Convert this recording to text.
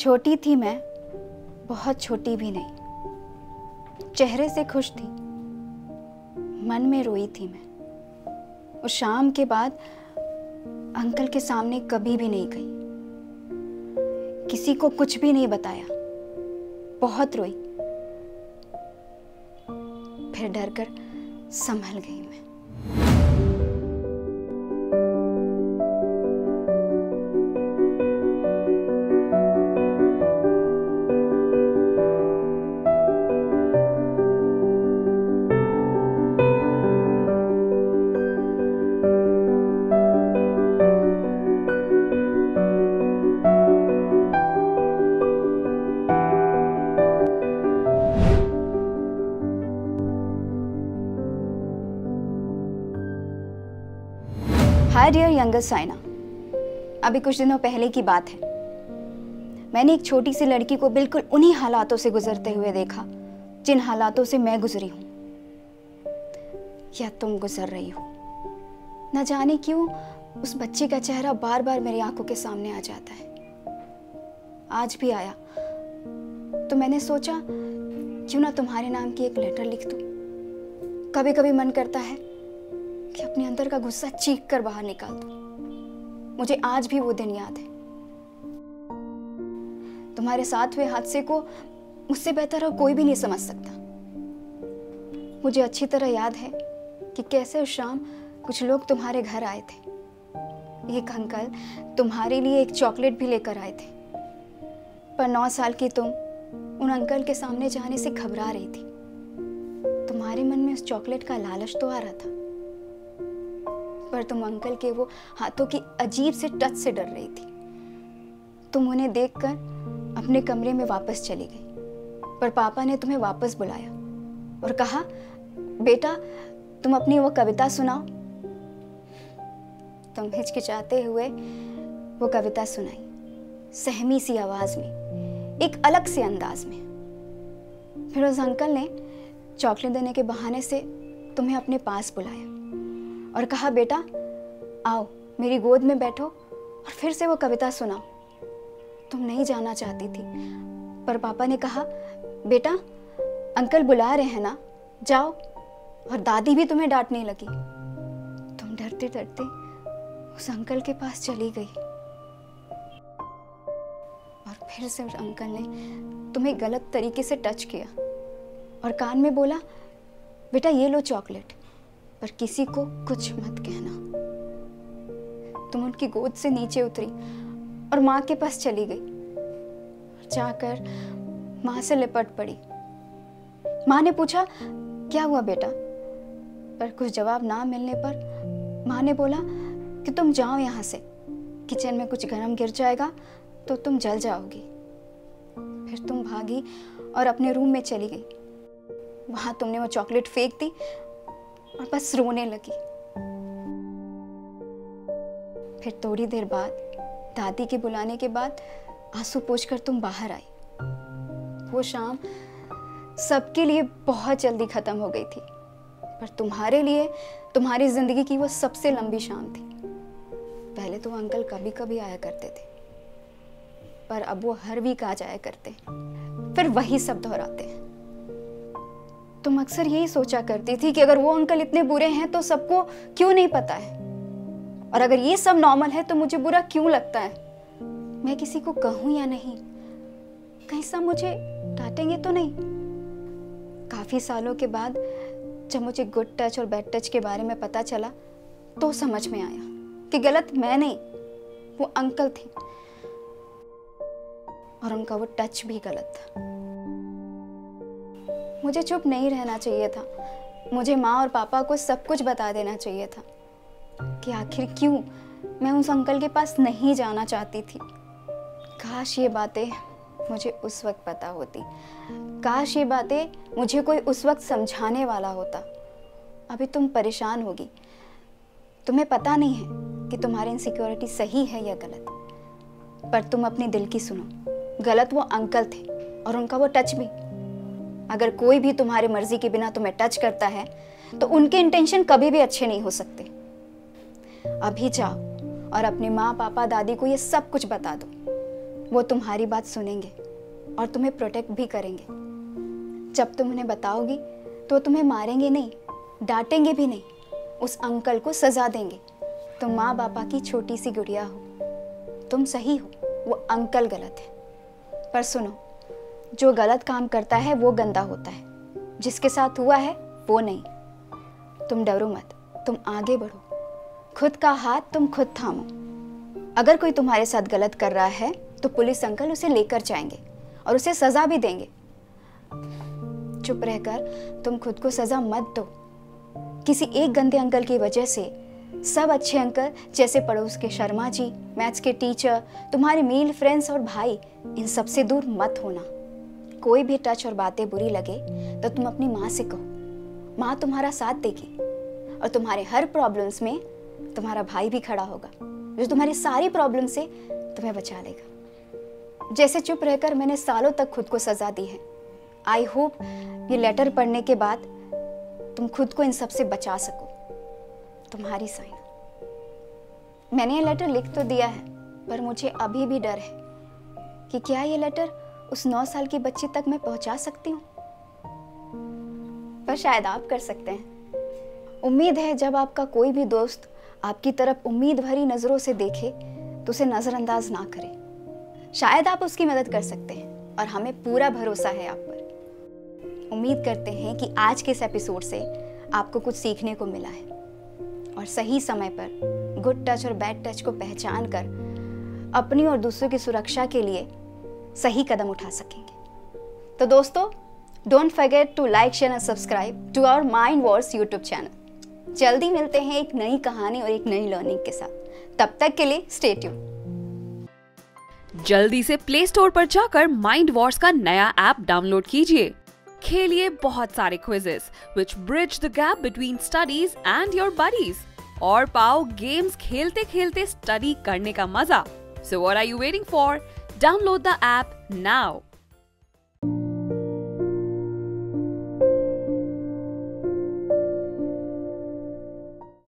छोटी थी मैं, बहुत छोटी भी नहीं। चेहरे से खुश थी, मन में रोई थी मैं। उस शाम के बाद अंकल के सामने कभी भी नहीं गई, किसी को कुछ भी नहीं बताया। बहुत रोई, फिर डर कर संभल गई मैं। हाय डियर यंगर साइना, अभी कुछ दिनों पहले की बात है। मैंने एक छोटी सी लड़की को बिल्कुल उन्हीं हालातों से गुजरते हुए देखा जिन हालातों से मैं गुजरी हूँ या तुम गुजर रही हो। न जाने क्यों उस बच्चे का चेहरा बार बार मेरी आंखों के सामने आ जाता है। आज भी आया तो मैंने सोचा क्यों ना तुम्हारे नाम की एक लेटर लिख दूँ। कभी कभी मन करता है कि अपने अंदर का गुस्सा चीख कर बाहर निकाल दूं। मुझे आज भी वो दिन याद है। तुम्हारे साथ हुए हादसे को मुझसे बेहतर और कोई भी नहीं समझ सकता। मुझे अच्छी तरह याद है कि कैसे उस शाम कुछ लोग तुम्हारे घर आए थे। एक अंकल तुम्हारे लिए एक चॉकलेट भी लेकर आए थे, पर 9 साल की तुम उन अंकल के सामने जाने से घबरा रही थी। तुम्हारे मन में उस चॉकलेट का लालच तो आ रहा था, पर तुम अंकल के वो हाथों की अजीब से टच से डर रही थी। तुम उन्हें देखकर अपने कमरे में वापस चली गई, पर पापा ने तुम्हें वापस बुलाया और कहा, बेटा तुम अपनी वो कविता सुनाओ। तुम हिचकिचाते हुए वो कविता सुनाई, सहमी सी आवाज में, एक अलग से अंदाज में। फिर उस अंकल ने चॉकलेट देने के बहाने से तुम्हें अपने पास बुलाया और कहा, बेटा आओ मेरी गोद में बैठो और फिर से वो कविता सुनाओ। तुम नहीं जाना चाहती थी, पर पापा ने कहा, बेटा अंकल बुला रहे हैं ना, जाओ। और दादी भी तुम्हें डांटने लगी। तुम डरते डरते उस अंकल के पास चली गई और फिर से उस अंकल ने तुम्हें गलत तरीके से टच किया और कान में बोला, बेटा ये लो चॉकलेट, पर किसी को कुछ मत कहना। तुम उनकी गोद से नीचे उतरी और माँ के पास चली गई। जाकर माँ से लिपट पड़ी। माँ ने पूछा, क्या हुआ बेटा? पर कुछ जवाब ना मिलने पर माँ ने बोला कि तुम जाओ यहाँ से, किचन में कुछ गरम गिर जाएगा तो तुम जल जाओगी। फिर तुम भागी और अपने रूम में चली गई। वहाँ तुमने वो चॉकलेट फेंक दी और बस रोने लगी। फिर थोड़ी देर बाद दादी के बुलाने के बाद आंसू पोंछकर तुम बाहर आई। वो शाम सबके लिए बहुत जल्दी खत्म हो गई थी, पर तुम्हारे लिए तुम्हारी जिंदगी की वो सबसे लंबी शाम थी। पहले तो अंकल कभी कभी आया करते थे, पर अब वो हर वीक आ जाया करते, फिर वही सब दोहराते हैं। तुम अक्सर यही सोचा करती थी कि अगर वो अंकल इतने बुरे हैं तो सबको क्यों नहीं पता है, और अगर ये सब नॉर्मल है तो मुझे बुरा क्यों लगता है। मैं किसी को कहूं या नहीं, कहीं सब मुझे डांटेंगे तो नहीं। काफी सालों के बाद जब मुझे गुड टच और बैड टच के बारे में पता चला तो समझ में आया कि गलत मैं नहीं, वो अंकल थे, और उनका वो टच भी गलत था। मुझे चुप नहीं रहना चाहिए था। मुझे माँ और पापा को सब कुछ बता देना चाहिए था कि आखिर क्यों मैं उस अंकल के पास नहीं जाना चाहती थी। काश ये बातें मुझे उस वक्त पता होती। काश ये बातें मुझे कोई उस वक्त समझाने वाला होता। अभी तुम परेशान होगी, तुम्हें पता नहीं है कि तुम्हारी इनसिक्योरिटी सही है या गलत, पर तुम अपने दिल की सुनो। गलत वो अंकल थे और उनका वो टच भी। अगर कोई भी तुम्हारी मर्जी के बिना तुम्हें टच करता है तो उनके इंटेंशन कभी भी अच्छे नहीं हो सकते। अभी जाओ और अपने माँ पापा दादी को ये सब कुछ बता दो। वो तुम्हारी बात सुनेंगे और तुम्हें प्रोटेक्ट भी करेंगे। जब तुम उन्हें बताओगी तो तुम्हें मारेंगे नहीं, डांटेंगे भी नहीं, उस अंकल को सजा देंगे। तुम माँ बापा की छोटी सी गुड़िया हो, तुम सही हो, वो अंकल गलत है। पर सुनो, जो गलत काम करता है वो गंदा होता है, जिसके साथ हुआ है वो नहीं। तुम डरो मत, तुम आगे बढ़ो, खुद का हाथ तुम खुद थामो। अगर कोई तुम्हारे साथ गलत कर रहा है तो पुलिस अंकल उसे लेकर जाएंगे और उसे सजा भी देंगे। चुप रहकर तुम खुद को सजा मत दो। किसी एक गंदे अंकल की वजह से सब अच्छे अंकल जैसे पड़ोस के शर्मा जी, मैथ्स के टीचर, तुम्हारे मेल फ्रेंड्स और भाई, इन सब से दूर मत होना। कोई भी टच और बातें बुरी लगे तो तुम अपनी माँ से कहो, माँ तुम्हारा साथ देगी और तुम्हारे हर प्रॉब्लम्स में तुम्हारा भाई भी खड़ा होगा जो तुम्हारी सारी प्रॉब्लम से तुम्हें बचा लेगा। जैसे चुप रहकर मैंने सालों तक खुद को सजा दी है, आई होप ये लेटर पढ़ने के बाद तुम खुद को इन सब से बचा सको। तुम्हारी साइन। मैंने ये लेटर लिख तो दिया है, पर मुझे अभी भी डर है कि क्या ये लेटर उस 9 साल की बच्ची तक मैं पहुंचा सकती हूँ। पर शायद आप कर सकते हैं। उम्मीद है जब आपका कोई भी दोस्त आपकी तरफ उम्मीद भरी नजरों से देखे तो उसे नजरअंदाज ना करें। शायद आप उसकी मदद कर सकते हैं और हमें पूरा भरोसा है आप पर। उम्मीद करते हैं कि आज के इस एपिसोड से आपको कुछ सीखने को मिला है और सही समय पर गुड टच और बैड टच को पहचान कर अपनी और दूसरों की सुरक्षा के लिए सही कदम उठा सकेंगे। तो दोस्तों, don't forget to like, share and subscribe to our Mind Wars YouTube channel. जल्दी मिलते हैं एक नई कहानी और एक नई लर्निंग के साथ। तब तक के लिए स्टे ट्यून्ड। जल्दी से प्ले स्टोर पर जाकर माइंड वॉर्स का नया ऐप डाउनलोड कीजिए। खेलिए बहुत सारे quizzes which bridge the gap between studies and your buddies और पाओ गेम्स खेलते खेलते स्टडी करने का मजा। So what are you waiting for? Download the app now.